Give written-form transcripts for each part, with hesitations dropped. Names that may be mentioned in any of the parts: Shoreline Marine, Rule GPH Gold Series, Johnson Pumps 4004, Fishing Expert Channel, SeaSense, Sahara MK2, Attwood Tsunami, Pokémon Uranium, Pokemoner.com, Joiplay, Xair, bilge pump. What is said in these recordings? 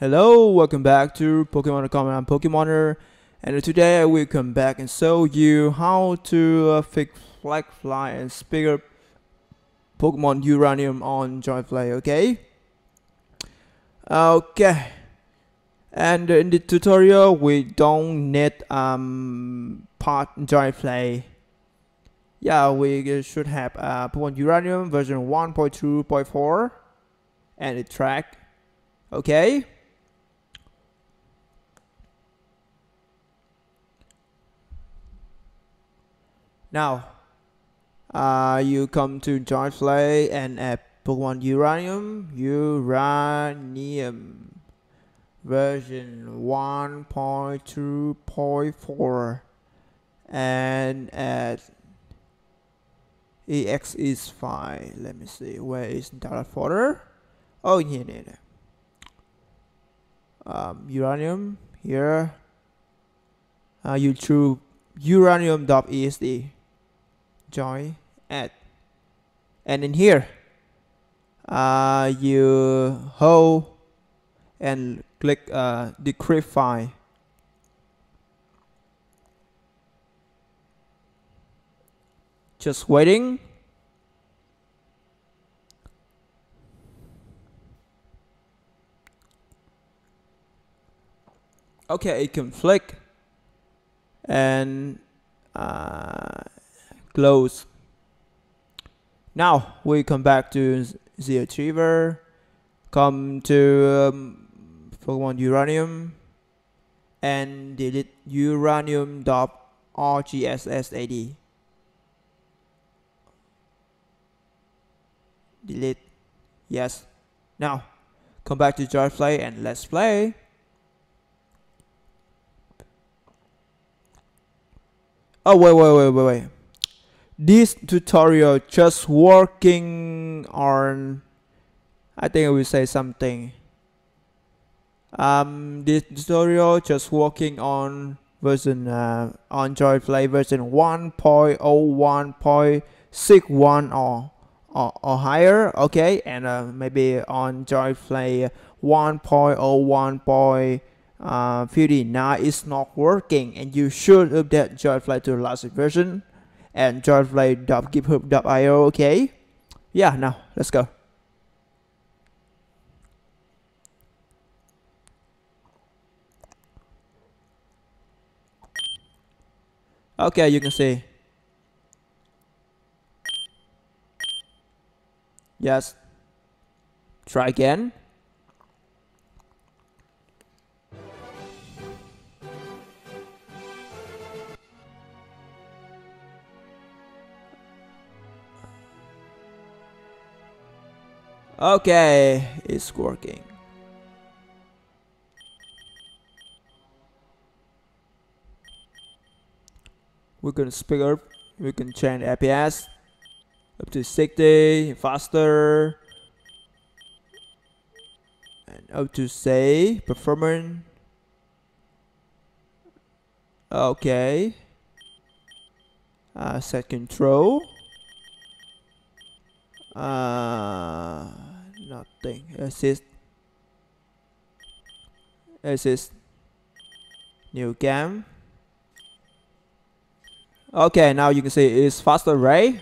Hello, welcome back to Pokémon.com. I'm Pokemoner, and today I will come back and show you how to fix Flagfly and pick up Pokémon Uranium on Joiplay. Okay. And in the tutorial, we don't need part Joiplay. Yeah, we should have Pokémon Uranium version 1.2.4 and the track. Okay. Now, you come to Joiplay and add Pokémon Uranium version 1.2.4 and add exe file. Let me see, where is data folder? Oh, here, yeah. Uranium here. You choose uranium.exe. Join, add, and in here you hold and click decrypt file. Just waiting. Okay, it can flick and close. Now we come back to the Retriever, come to Pokémon Uranium and delete uranium.rgssad. Delete, yes. Now come back to Joiplay and let's play. Oh, wait. This tutorial just working on, I think I will say something. This tutorial just working on version on Joiplay version 1.01.61 or higher, okay, and maybe on Joiplay 1.01.59 is not working, and you should update Joiplay to the last version and joiplay.github.io, okay? Yeah, now let's go. Okay, you can see. Yes. Try again. Okay, it's working. We can speed up, we can change FPS up to 60, faster, and up to say performance. Okay, set control. Nothing. Assist. New game. Okay, now you can see it's faster, right?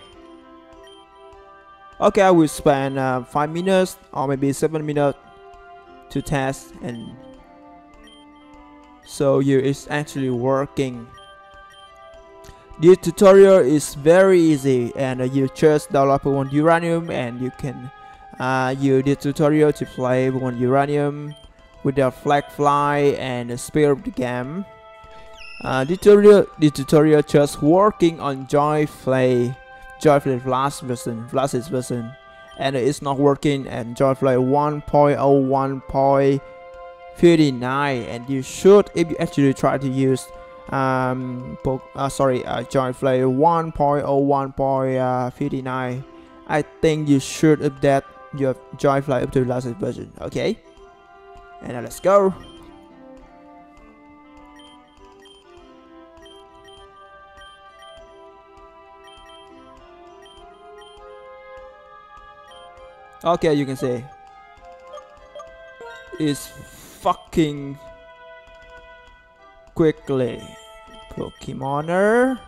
Okay, I will spend 5 minutes or maybe 7 minutes to test and so it's actually working. This tutorial is very easy, and you just download Pokémon Uranium and you can use this tutorial to play Pokémon Uranium without Flagfly and speed up the game. This tutorial just working on Joiplay last version, and it's not working and Joiplay 1.01.59, and you should, if you actually try to use Joiplay 1.01.59, I think you should update your Joiplay up to the last version, okay? And now let's go. Okay, you can see it's talking quickly. Pokemoner.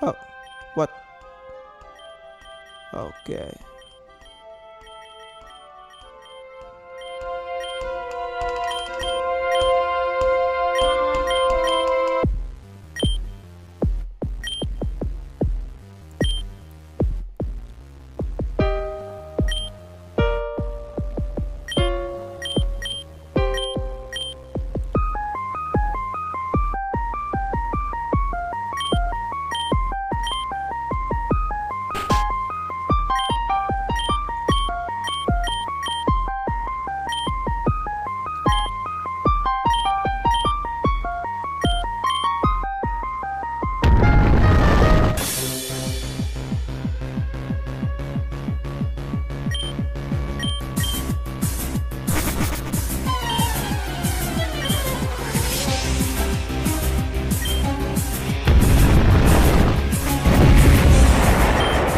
Oh, what? Okay.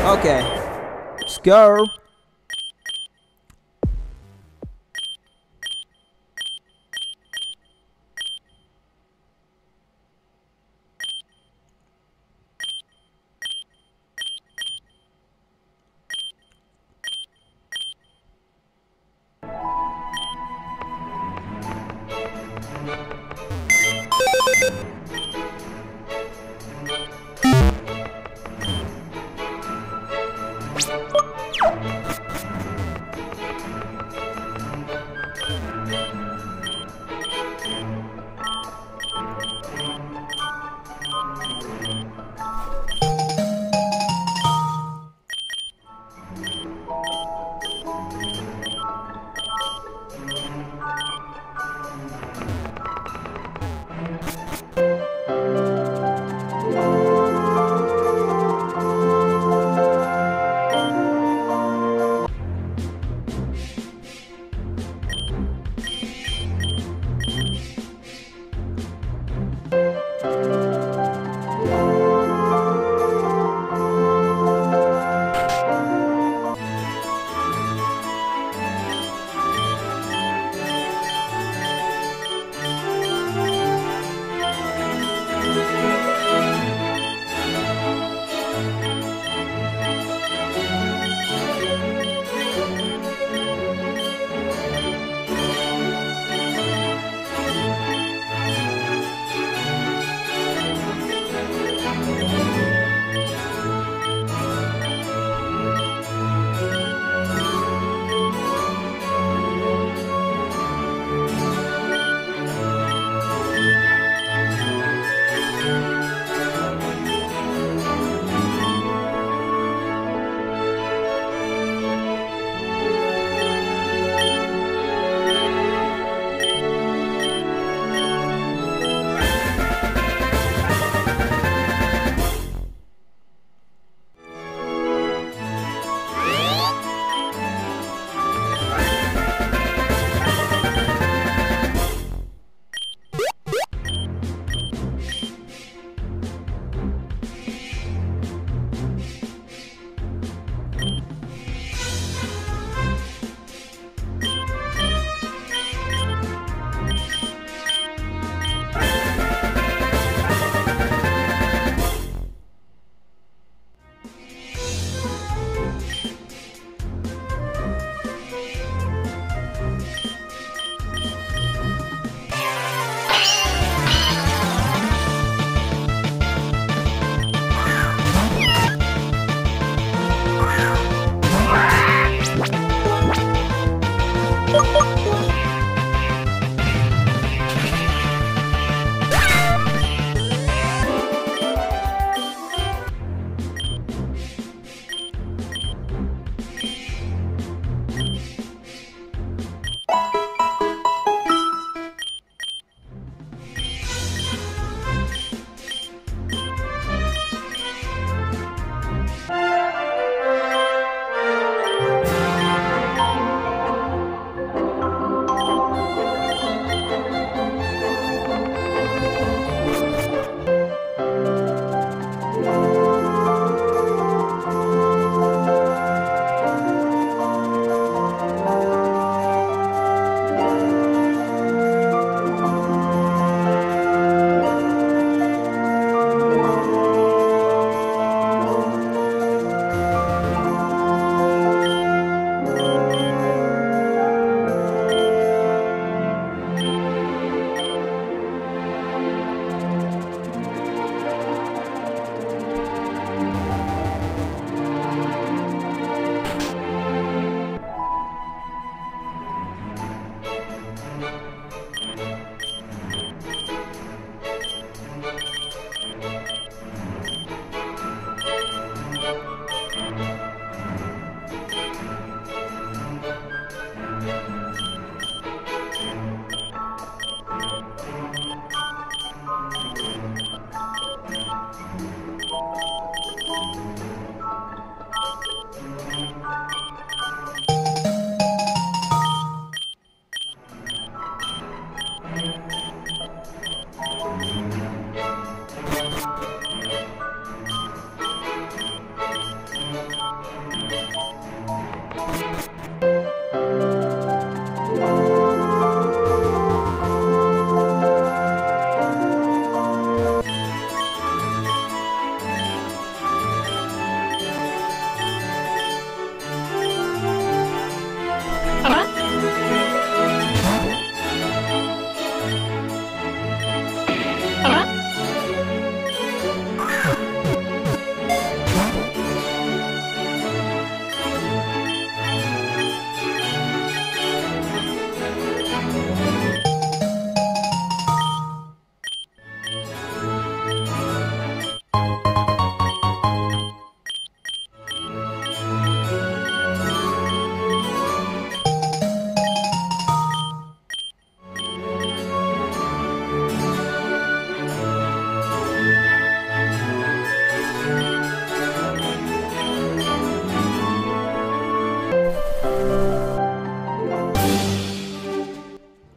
Okay, let's go.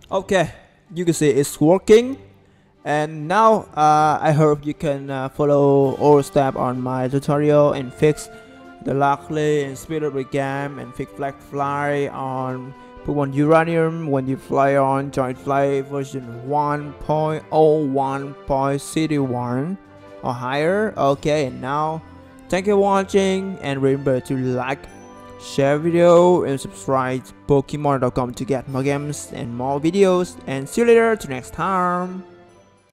Okay, you can see it's working, and now I hope you can follow all steps on my tutorial and fix the likely and speed up the game and fix black fly on Pokémon Uranium when you play on Joiplay version 1.01.01 or higher. Okay, and now thank you for watching, and remember to like, share video, and subscribe to Pokemoner.com to get more games and more videos, and see you later to next time.